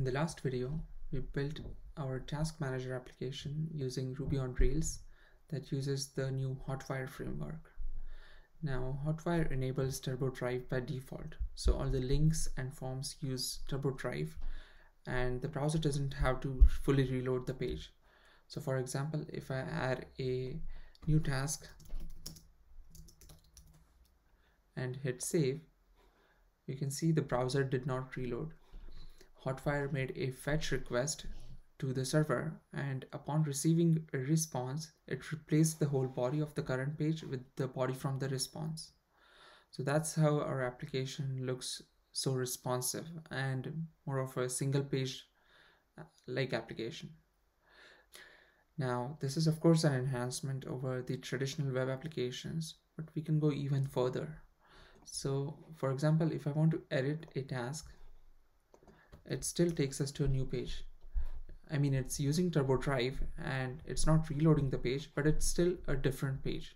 In the last video, we built our task manager application using Ruby on Rails that uses the new Hotwire framework. Now, Hotwire enables Turbo Drive by default, so all the links and forms use Turbo Drive, and the browser doesn't have to fully reload the page. So, for example, if I add a new task and hit save, you can see the browser did not reload. Hotwire made a fetch request to the server, and upon receiving a response, it replaced the whole body of the current page with the body from the response. So that's how our application looks so responsive and more of a single page like application. Now, this is of course an enhancement over the traditional web applications, but we can go even further. So for example, if I want to edit a task, it still takes us to a new page. I mean, it's using Turbo Drive and it's not reloading the page, but it's still a different page.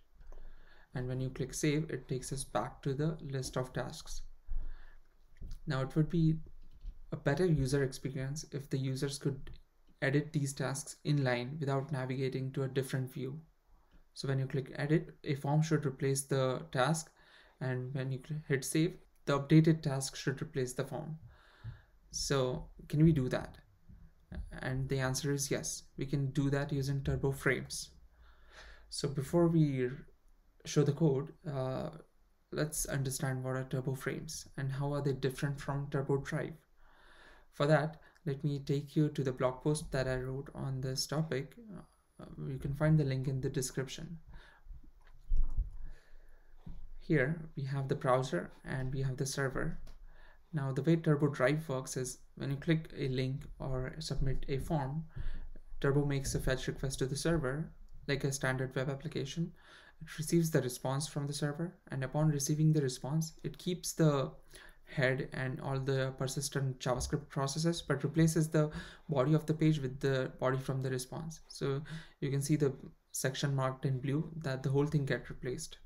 And when you click save, it takes us back to the list of tasks. Now, it would be a better user experience if the users could edit these tasks inline without navigating to a different view. So when you click edit, a form should replace the task, and when you hit save, the updated task should replace the form. So can we do that? And the answer is yes, we can do that using Turbo Frames. So before we show the code, let's understand what are Turbo Frames and how are they different from Turbo Drive. For that, let me take you to the blog post that I wrote on this topic. You can find the link in the description. Here we have the browser and we have the server. Now, the way Turbo Drive works is when you click a link or submit a form, Turbo makes a fetch request to the server like a standard web application. It receives the response from the server, and upon receiving the response, it keeps the head and all the persistent JavaScript processes but replaces the body of the page with the body from the response. So you can see the section marked in blue that the whole thing gets replaced.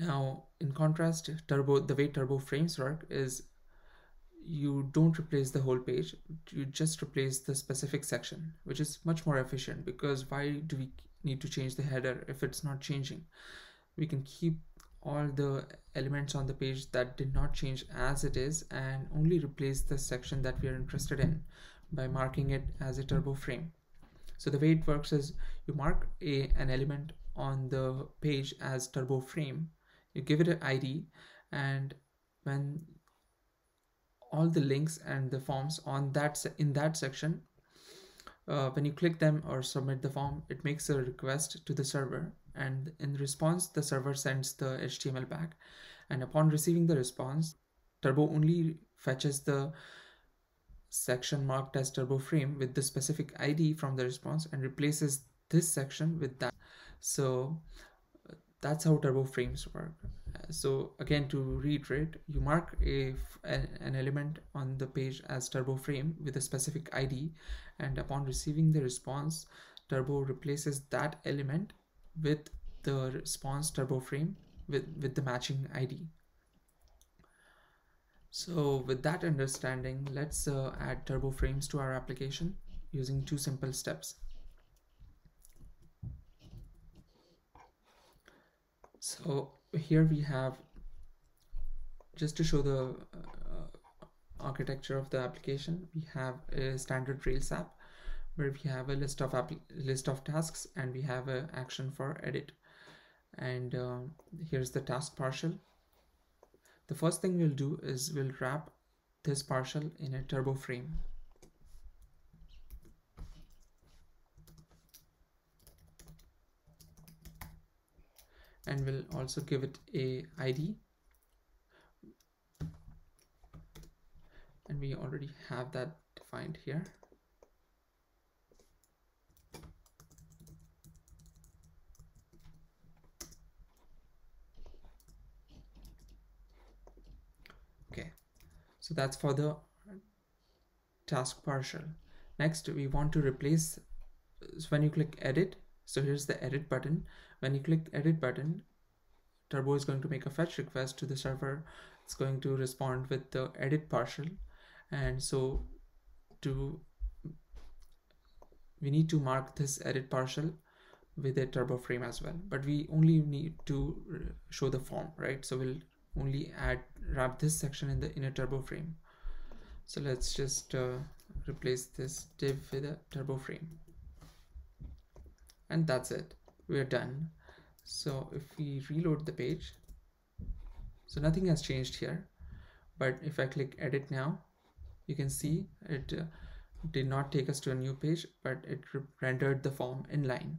Now, in contrast, the way Turbo Frames work is you don't replace the whole page, you just replace the specific section, which is much more efficient, because why do we need to change the header if it's not changing? We can keep all the elements on the page that did not change as it is and only replace the section that we are interested in by marking it as a Turbo Frame. So the way it works is you mark an element on the page as Turbo Frame, you give it an ID, and when all the links and the forms in that section, when you click them or submit the form, it makes a request to the server, and in response the server sends the HTML back, and upon receiving the response, Turbo only fetches the section marked as Turbo Frame with the specific ID from the response and replaces this section with that. So that's how Turbo Frames work. So again, to reiterate, you mark an element on the page as Turbo Frame with a specific ID, and upon receiving the response, Turbo replaces that element with the response Turbo Frame with the matching ID. So with that understanding, let's add Turbo Frames to our application using two simple steps. So here we have, just to show the architecture of the application, we have a standard Rails app where we have a list of tasks, and we have an action for edit. And here's the task partial. The first thing we'll do is we'll wrap this partial in a Turbo Frame. And we'll also give it a ID, and we already have that defined here. Okay, so that's for the task partial. Next, we want to replace, so when you click edit, so here's the edit button. When you click edit button, Turbo is going to make a fetch request to the server. It's going to respond with the edit partial, and so we need to mark this edit partial with a turbo frame as well, but we only need to show the form, right? So we'll only wrap this section in the inner turbo frame. So let's just replace this div with a turbo frame, and that's it, we're done. So if we reload the page, so nothing has changed here, but if I click edit now, you can see it did not take us to a new page, but it rendered the form inline.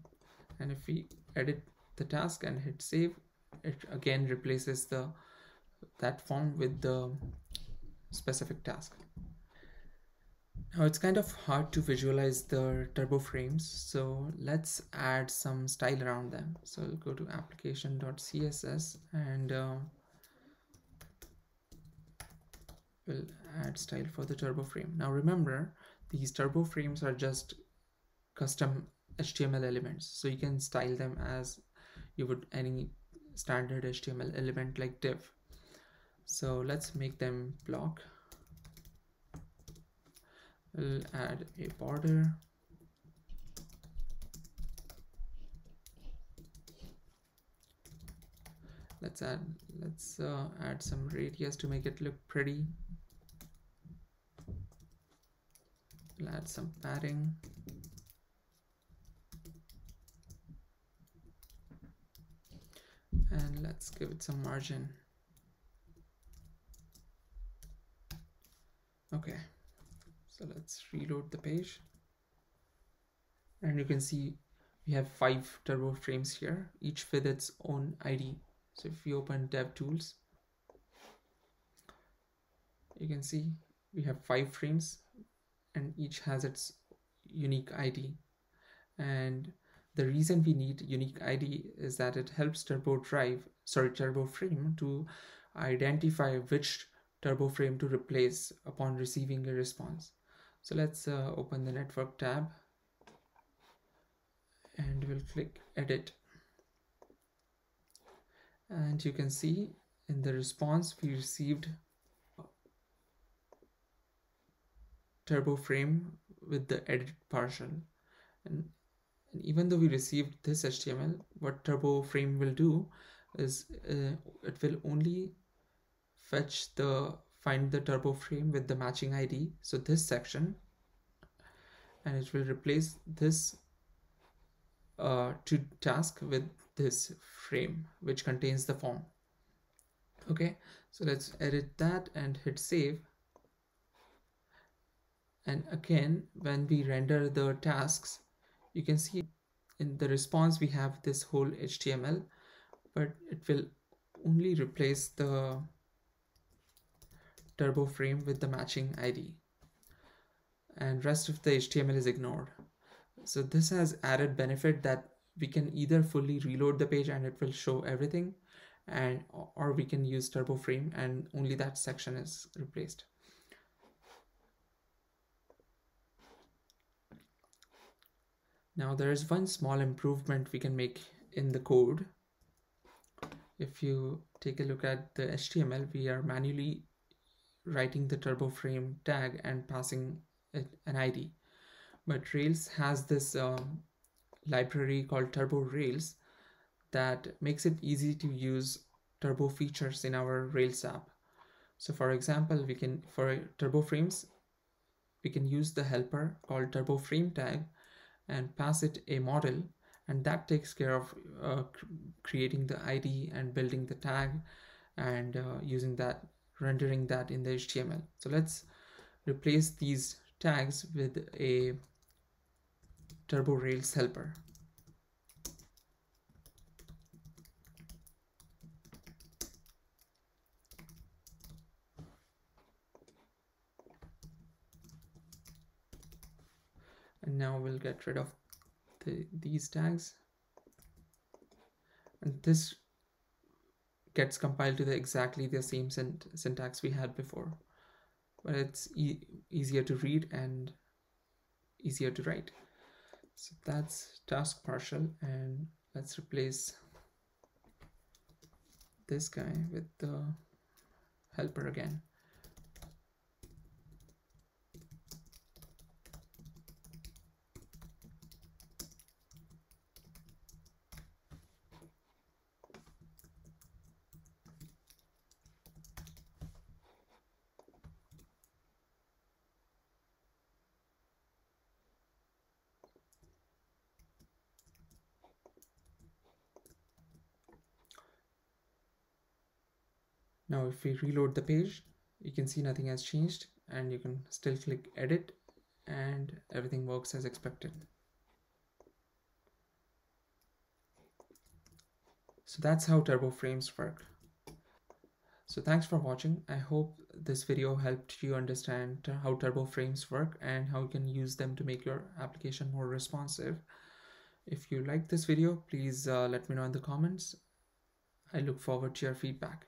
And if we edit the task and hit save, it again replaces that form with the specific task. Now it's kind of hard to visualize the turbo frames, so let's add some style around them. So I'll go to application.css and we'll add style for the turbo frame. Now remember, these turbo frames are just custom HTML elements, so you can style them as you would any standard HTML element like div. So let's make them block. We'll add a border, let's add some radius to make it look pretty. We'll add some padding. And let's give it some margin. Okay, so let's reload the page. And you can see we have 5 turbo frames here, each with its own ID. So if we open DevTools, you can see we have 5 frames and each has its unique ID. And the reason we need unique ID is that it helps Turbo Frame to identify which turbo frame to replace upon receiving a response. So let's open the network tab and we'll click edit. And you can see in the response we received turbo frame with the edit partial. And even though we received this HTML, what turbo frame will do is it will only find the turbo frame with the matching ID, so this section, and it will replace this to task with this frame which contains the form. Okay, so let's edit that and hit save. And again, when we render the tasks, you can see in the response we have this whole HTML, but it will only replace the turbo frame with the matching ID, and rest of the HTML is ignored. So this has added benefit that we can either fully reload the page and it will show everything, or we can use turbo frame and only that section is replaced. Now there is one small improvement we can make in the code. If you take a look at the HTML, we are manually writing the turbo frame tag and passing it an ID. But Rails has this library called TurboRails that makes it easy to use turbo features in our Rails app. So for example, we can, for turbo frames, we can use the helper called turbo frame tag and pass it a model, and that takes care of creating the ID and building the tag and rendering that in the HTML. So let's replace these tags with a TurboRails helper. And now we'll get rid of these tags, and this gets compiled to exactly the same syntax we had before, but it's easier to read and easier to write. So that's task partial, and let's replace this guy with the helper again. Now if we reload the page, you can see nothing has changed and you can still click edit and everything works as expected. So that's how Turbo Frames work. So thanks for watching. I hope this video helped you understand how Turbo Frames work and how you can use them to make your application more responsive. If you like this video, please let me know in the comments. I look forward to your feedback.